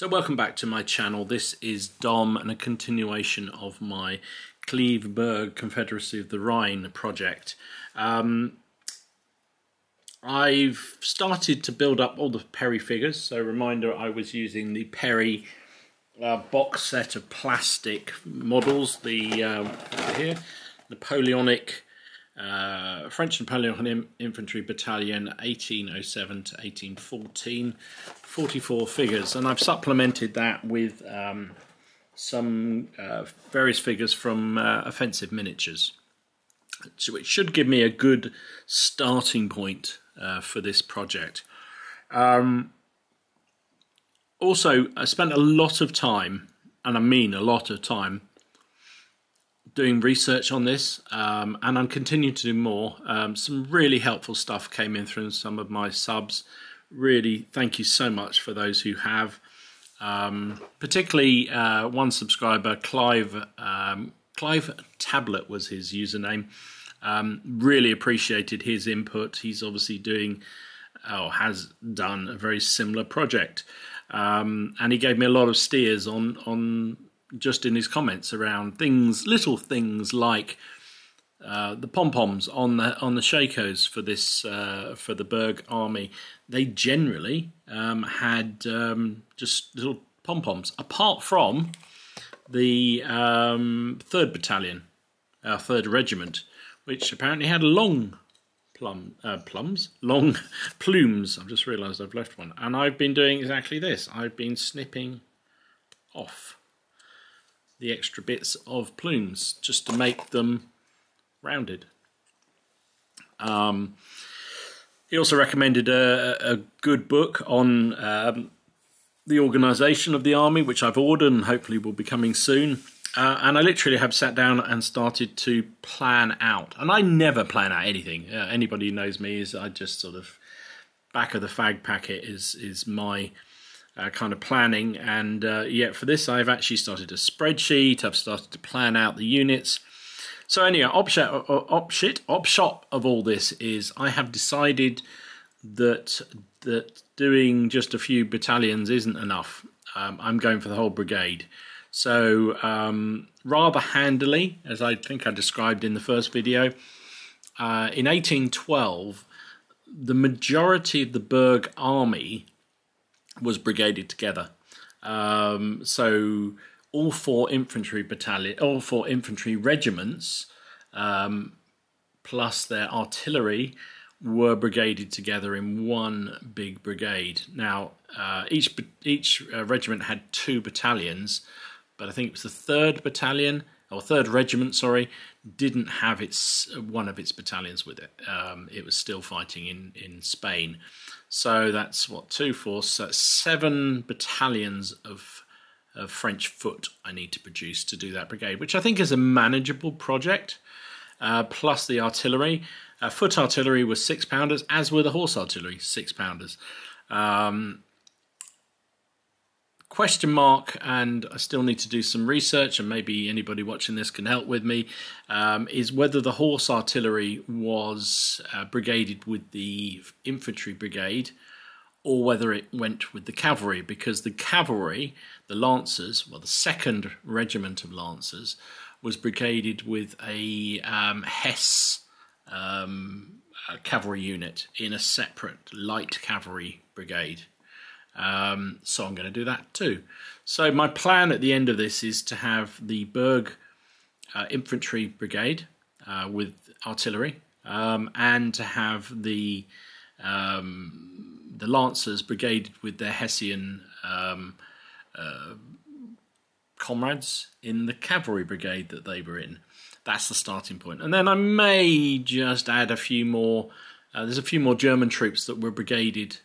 So welcome back to my channel. This is Dom and a continuation of my Cleve-Berg Confederacy of the Rhine project. I've started to build up all the Perry figures. So reminder, I was using the Perry box set of plastic models, the here Napoleonic French Napoleonic Infantry Battalion 1807 to 1814, 44 figures, and I've supplemented that with some various figures from Offensive Miniatures. So it should give me a good starting point for this project. Also, I spent a lot of time, and I mean a lot of time, doing research on this, and I'm continuing to do more. Some really helpful stuff came in through some of my subs. Really, thank you so much for those who have. Particularly one subscriber, Clive Tablet was his username. Really appreciated his input. He's obviously doing, or has done, a very similar project. And he gave me a lot of steers on just in his comments around things, little things like the pom-poms on the shakos for this for the Berg army. They generally had just little pom-poms, apart from the 3rd Battalion, 3rd Regiment, which apparently had long plumes. I've just realised I've left one, and I've been doing exactly this. I've been snipping off the extra bits of plumes just to make them rounded. He also recommended a good book on the organisation of the army, which I've ordered and hopefully will be coming soon. And I literally have sat down and started to plan out. And I never plan out anything. Anybody who knows me is I just sort of back of the fag packet is my kind of planning, and yet for this I've actually started a spreadsheet. I've started to plan out the units. So anyway, upshot of all this is I have decided that doing just a few battalions isn't enough. I'm going for the whole brigade. So rather handily, as I think I described in the first video, in 1812 the majority of the Berg army was brigaded together. So all four infantry battalion, all four infantry regiments, plus their artillery, were brigaded together in one big brigade. Now, each regiment had two battalions, but I think it was the 3rd Battalion or 3rd Regiment, sorry, didn't have one of its battalions with it. It was still fighting in Spain. So that's what, 2, 4, so 7 battalions of French foot I need to produce to do that brigade, which I think is a manageable project, plus the artillery. Foot artillery was 6-pounders, as were the horse artillery, 6-pounders. Question mark, and I still need to do some research, and maybe anybody watching this can help with me, is whether the horse artillery was brigaded with the infantry brigade or whether it went with the cavalry, because the cavalry, the Lancers, well, the 2nd Regiment of Lancers, was brigaded with a Hesse cavalry unit in a separate light cavalry brigade. So I'm going to do that too. So my plan at the end of this is to have the Berg infantry brigade with artillery, and to have the Lancers brigaded with their Hessian comrades in the cavalry brigade that they were in. That's the starting point. And then I may just add a few more. There's a few more German troops that were brigaded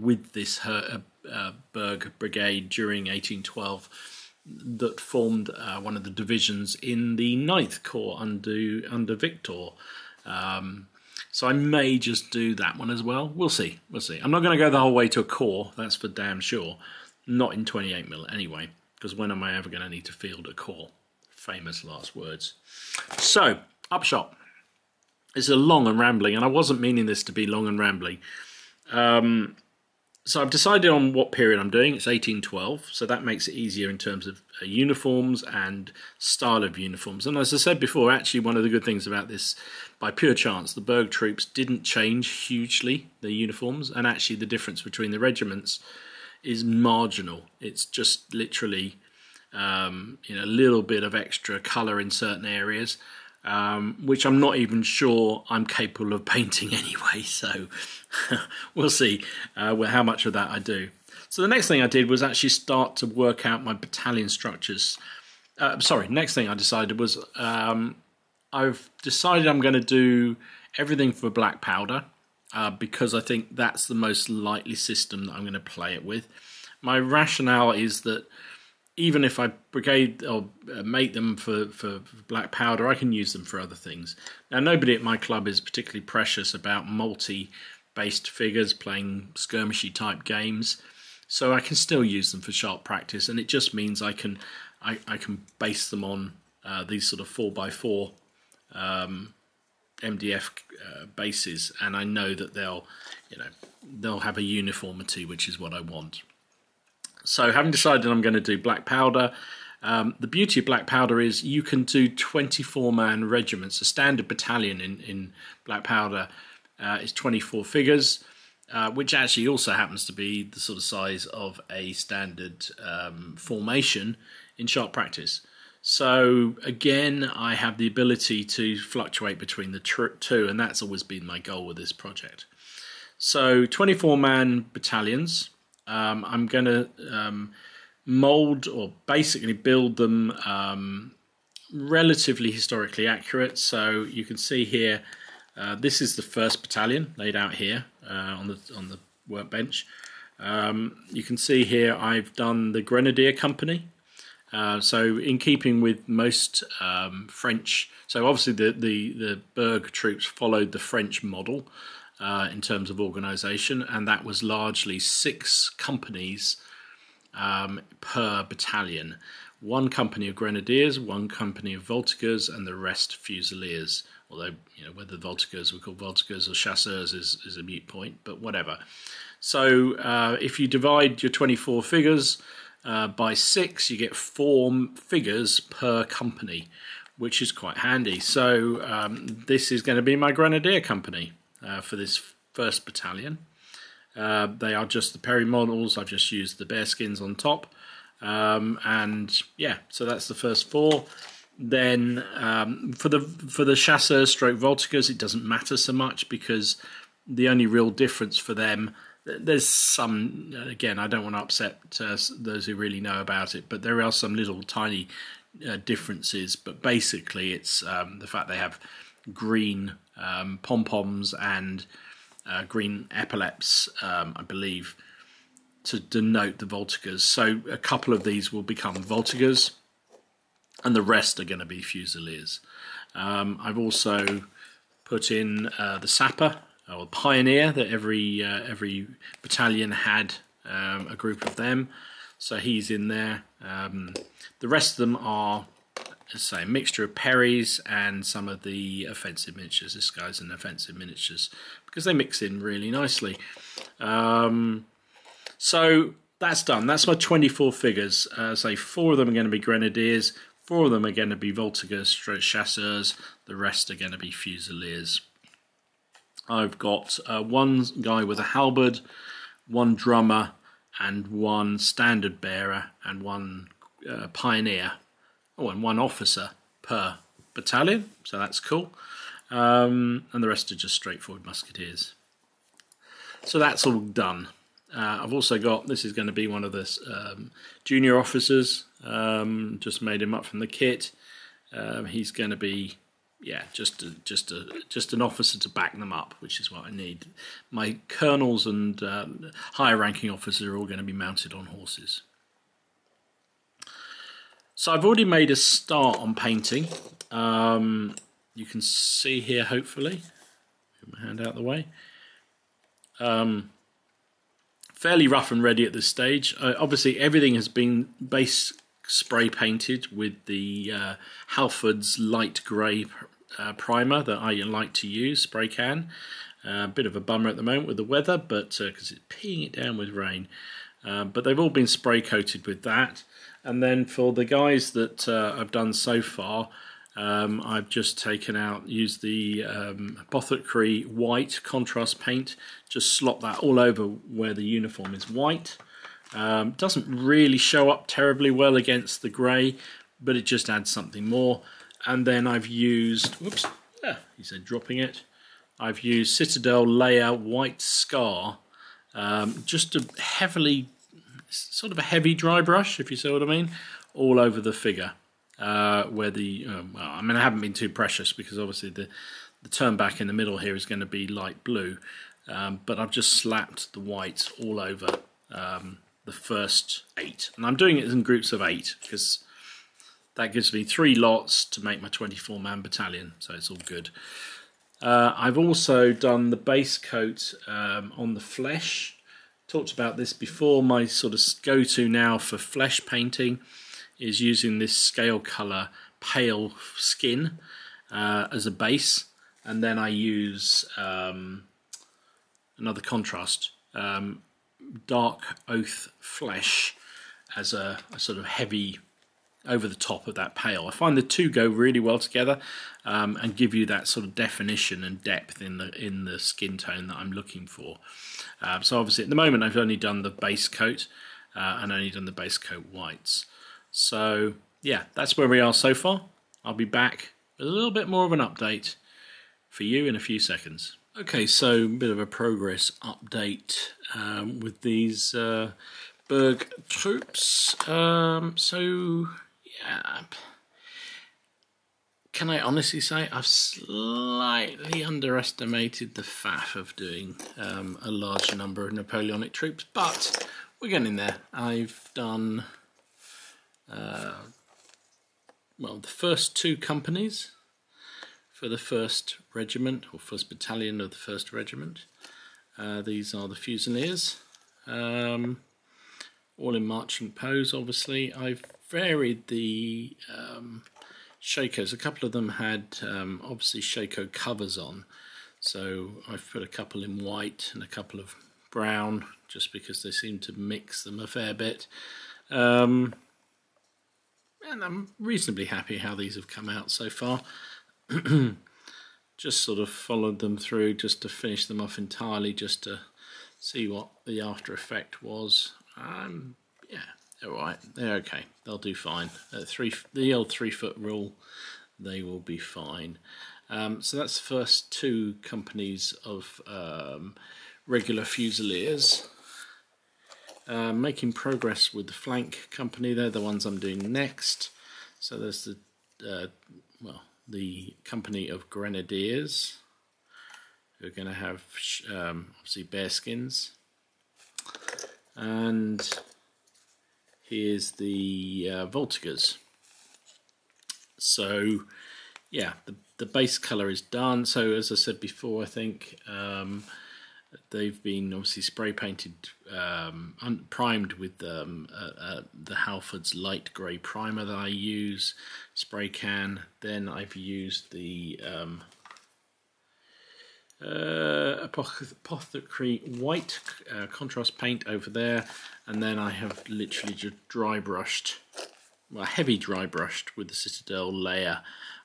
with this Berg brigade during 1812 that formed one of the divisions in the 9th Corps under Victor. So I may just do that one as well. We'll see. We'll see. I'm not going to go the whole way to a corps. That's for damn sure. Not in 28 mil anyway, because when am I ever going to need to field a corps? Famous last words. So, upshot. It's a long and rambling, and I wasn't meaning this to be long and rambling. So I've decided on what period I'm doing. It's 1812, so that makes it easier in terms of uniforms and style of uniforms. And as I said before, actually one of the good things about this, by pure chance, the Berg troops didn't change hugely their uniforms, and actually the difference between the regiments is marginal. It's just literally you know, a little bit of extra colour in certain areas, which I'm not even sure I'm capable of painting anyway, so we'll see how much of that I do. So the next thing I did was actually start to work out my battalion structures. Next thing I decided was I've decided I'm going to do everything for Black Powder because I think that's the most likely system that I'm going to play it with. My rationale is that even if I brigade or make them for Black Powder, I can use them for other things. Now, nobody at my club is particularly precious about multi-based figures playing skirmishy type games, so I can still use them for Sharp Practice, and it just means I can base them on these sort of 4x4 MDF bases, and I know that they'll have a uniformity, which is what I want. So having decided I'm going to do Black Powder, the beauty of Black Powder is you can do 24-man regiments. A standard battalion in Black Powder is 24 figures, which actually also happens to be the sort of size of a standard formation in Sharp Practice. So again, I have the ability to fluctuate between the two, and that's always been my goal with this project. So 24-man battalions. I'm going to mould or basically build them relatively historically accurate. So you can see here, this is the first battalion laid out here on the workbench. You can see here I've done the Grenadier Company. So in keeping with most French, so obviously the Berg troops followed the French model. In terms of organisation, and that was largely 6 companies per battalion. 1 company of grenadiers, 1 company of voltigeurs, and the rest fusiliers. Although, you know, whether the voltigeurs were called voltigeurs or chasseurs is a mute point, but whatever. So if you divide your 24 figures by 6, you get 4 figures per company, which is quite handy. So this is going to be my grenadier company. For this first battalion. They are just the Perry models. I've just used the bearskins on top. And yeah, so that's the first 4. Then for the chasseurs stroke voltigeurs, it doesn't matter so much because the only real difference for them, there's some, again, I don't want to upset those who really know about it, but there are some little tiny differences. But basically it's the fact they have green pom-poms and green epaulets, I believe, to denote the voltigeurs. So a couple of these will become voltigeurs, and the rest are going to be fusiliers. I've also put in the sapper or pioneer that every battalion had a group of them, so he's in there. The rest of them are, let's say, a mixture of Perrys and some of the offensive miniatures. This guy's an offensive miniatures because they mix in really nicely. So that's done. That's my 24 figures. So 4 of them are going to be grenadiers, 4 of them are going to be voltigeurs, chasseurs, the rest are going to be fusiliers. I've got one guy with a halberd, 1 drummer, and 1 standard bearer, and 1 pioneer. Oh, and 1 officer per battalion, so that's cool. And the rest are just straightforward musketeers. So that's all done. I've also got, this is going to be one of the junior officers, just made him up from the kit. He's going to be, yeah, just an officer to back them up, which is what I need. My colonels and higher ranking officers are all going to be mounted on horses. So I've already made a start on painting. You can see here, hopefully. Get my hand out of the way. Fairly rough and ready at this stage. Obviously, everything has been base spray painted with the Halfords Light Grey primer that I like to use, spray can. A bit of a bummer at the moment with the weather, but because it's peeing it down with rain. But they've all been spray coated with that. And then for the guys that I've done so far, I've just taken out, used the Apothecary White Contrast Paint, just slop that all over where the uniform is white. Doesn't really show up terribly well against the grey, but it just adds something more. And then I've used, whoops, yeah, he said dropping it. I've used Citadel Layer White Scar, just a heavily, sort of a heavy dry brush, if you see what I mean, all over the figure. Where the, well, I mean, I haven't been too precious because obviously the turn back in the middle here is going to be light blue, but I've just slapped the white all over the first 8. And I'm doing it in groups of 8 because that gives me 3 lots to make my 24-man battalion, so it's all good. I've also done the base coat on the flesh. Talked about this before. My sort of go-to now for flesh painting is using this Scale Colour Pale Skin as a base, and then I use another contrast, Dark Oath Flesh, as a sort of heavy over the top of that pale. I find the two go really well together and give you that sort of definition and depth in the skin tone that I'm looking for. So obviously at the moment I've only done the base coat and only done the base coat whites. So yeah, that's where we are so far. I'll be back with a little bit more of an update for you in a few seconds. Okay, so a bit of a progress update with these Berg troops. So yeah, can I honestly say I've slightly underestimated the faff of doing a large number of Napoleonic troops, but we're getting in there. I've done well, the first 2 companies for the 1st regiment, or 1st battalion of the 1st regiment. These are the Fusiliers, all in marching pose. Obviously I've varied the shakos. A couple of them had obviously shako covers on, so I've put a couple in white and a couple of brown just because they seem to mix them a fair bit. And I'm reasonably happy how these have come out so far. Just sort of followed them through just to finish them off entirely, just to see what the after effect was. Yeah, they're all right. They're okay. They'll do fine. The old 3-foot rule, they will be fine. So that's the first 2 companies of regular Fusiliers. Making progress with the flank company. They're the ones I'm doing next. So there's the well, the company of Grenadiers, who are going to have obviously bearskins, and here's the Voltigeurs. So yeah, the base colour is done. So as I said before, I think they've been obviously spray painted, primed with the Halfords Light Grey primer that I use, spray can. Then I've used the Apothecary White Contrast Paint over there, and then I have literally just dry brushed, well, heavy dry brushed with the Citadel Layer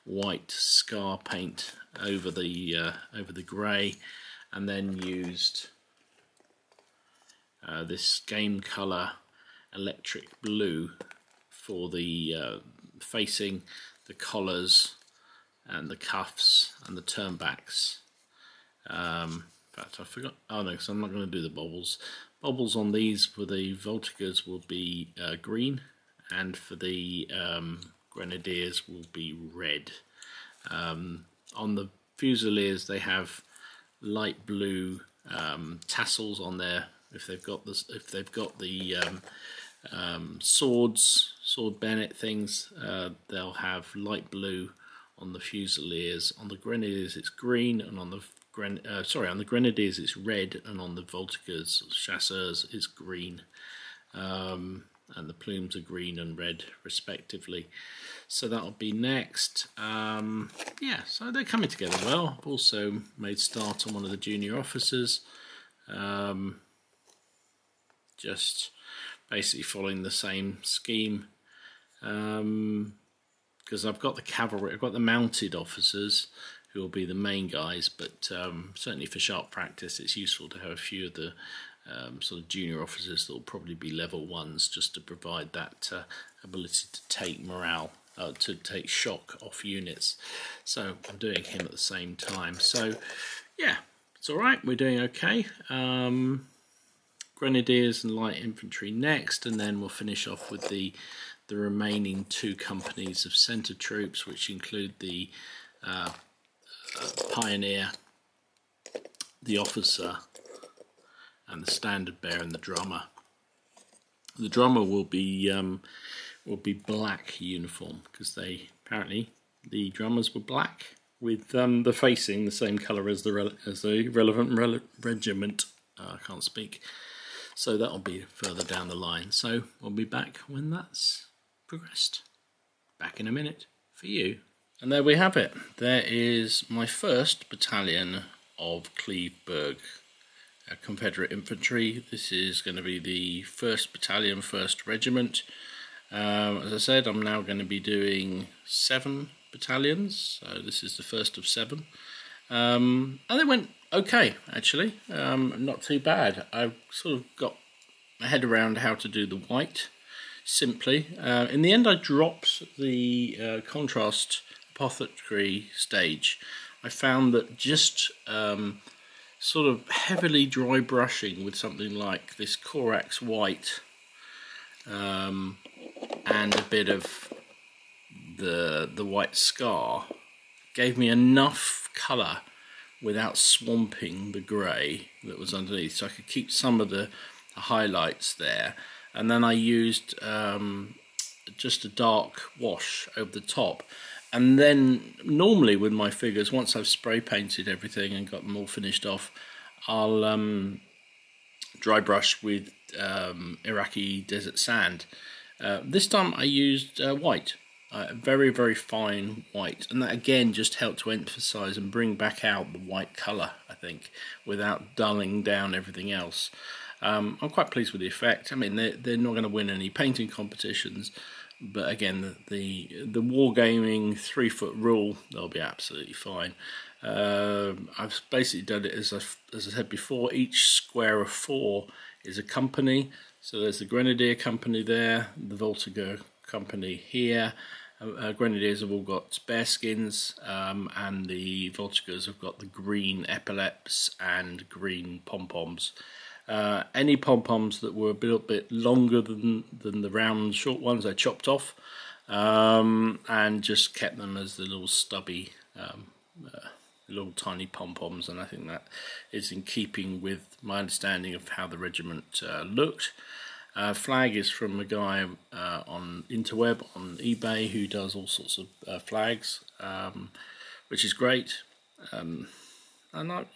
White Scar paint over the grey. And then used this Game Color Electric Blue for the facing, the collars, and the cuffs, and the turnbacks. In fact, I forgot. Oh no, because I'm not going to do the bobbles. Bobbles on these for the Voltigeurs will be green, and for the Grenadiers will be red. On the Fusiliers, they have light blue tassels on there if they've got this, if they've got the sword bayonet things, they'll have light blue on the Fusiliers. On the Grenadiers it's green, and on the Grenadiers it's red, and on the Voltigeurs, chasseurs, it's green. and the plumes are green and red respectively. So that'll be next. Yeah, so they're coming together well. I've also made start on one of the junior officers, just basically following the same scheme, because I've got the cavalry, I've got the mounted officers who will be the main guys, but certainly for sharp practice it's useful to have a few of the sort of junior officers that will probably be level ones, just to provide that ability to take morale, to take shock off units. So I'm doing him at the same time. So yeah, it's all right, we're doing okay. Grenadiers and light infantry next, and then we'll finish off with the remaining two companies of centre troops, which include the pioneer, the officer, and the standard bearer and the drummer. The drummer will be black uniform, because they apparently the drummers were black with the facing the same colour as the relevant regiment. I can't speak. So that'll be further down the line. So we'll be back when that's progressed. Back in a minute for you. And there we have it. There is my first battalion of Cleve-Berg Confederate Infantry. This is going to be the 1st Battalion, 1st Regiment. As I said, I'm now going to be doing 7 battalions, so this is the first of 7. And they went okay, actually, not too bad. I sort of got my head around how to do the white, simply. In the end I dropped the contrast apothecary stage. I found that just sort of heavily dry brushing with something like this Corax White and a bit of the White Scar gave me enough colour without swamping the grey that was underneath, so I could keep some of the highlights there. And then I used just a dark wash over the top. And then normally with my figures, once I've spray painted everything and got them all finished off, I'll dry brush with Iraqi Desert Sand. This time I used white, very, very fine white. And that again just helped to emphasize and bring back out the white color, I think, without dulling down everything else. I'm quite pleased with the effect. I mean, they're not going to win any painting competitions, but again, the wargaming 3-foot rule, they'll be absolutely fine. I've basically done it, as I said before, each square of 4 is a company. So there's the Grenadier company there, the Voltigeur company here. Grenadiers have all got bear skins, and the Voltigeurs have got the green epaulets and green pom-poms. Any pom-poms that were a little bit longer than the round short ones I chopped off, and just kept them as the little stubby little tiny pom-poms, and I think that is in keeping with my understanding of how the regiment looked. Flag is from a guy on interweb on eBay who does all sorts of flags, which is great, and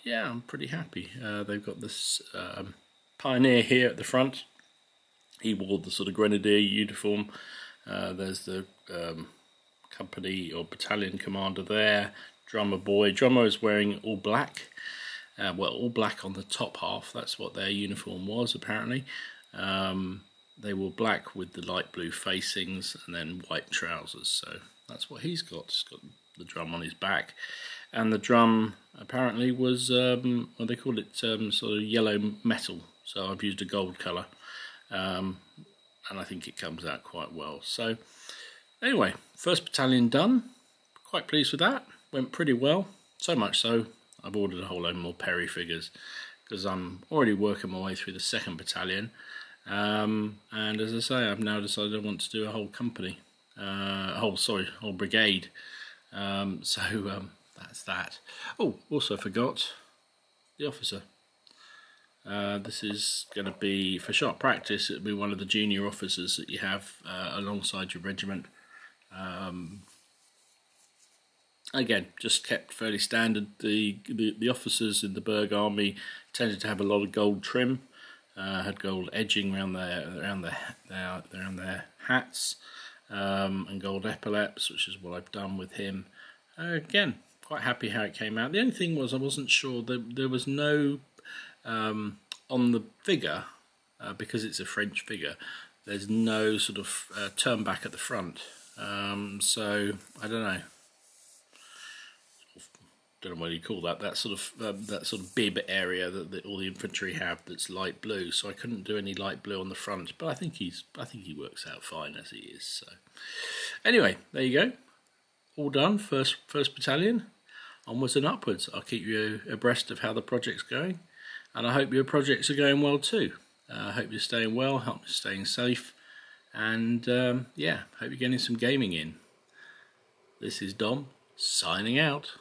yeah, I'm pretty happy. They've got this pioneer here at the front. He wore the sort of grenadier uniform. There's the company or battalion commander there, drummer boy. Drummer is wearing all black, well, all black on the top half. That's what their uniform was, apparently. They wore black with the light blue facings and then white trousers, so that's what he's got. He's got the drum on his back, and the drum apparently was well, they called it sort of yellow metal, so I've used a gold colour, and I think it comes out quite well. So anyway, 1st battalion done, quite pleased with that, went pretty well, so much so I've ordered a whole load more Perry figures, because I'm already working my way through the 2nd battalion, and as I say, I've now decided I want to do a whole company, whole brigade. That's that. Oh, also forgot the officer. This is going to be, for sharp practice, it'll be one of the junior officers that you have alongside your regiment. Again, just kept fairly standard. The officers in the Berg Army tended to have a lot of gold trim, had gold edging around their hats, and gold epaulets, which is what I've done with him. Again, quite happy how it came out. The only thing was I wasn't sure that there was no on the figure, because it's a French figure, there's no sort of turn back at the front, so I don't know. Don't know what you call that. That sort of bib area that all the infantry have that's light blue. So I couldn't do any light blue on the front, but I think he works out fine as he is. So anyway, there you go. All done. First battalion, onwards and upwards. I'll keep you abreast of how the project's going, and I hope your projects are going well too. I hope you're staying well. Hope you're staying safe, and yeah, hope you're getting some gaming in. This is Dom, signing out.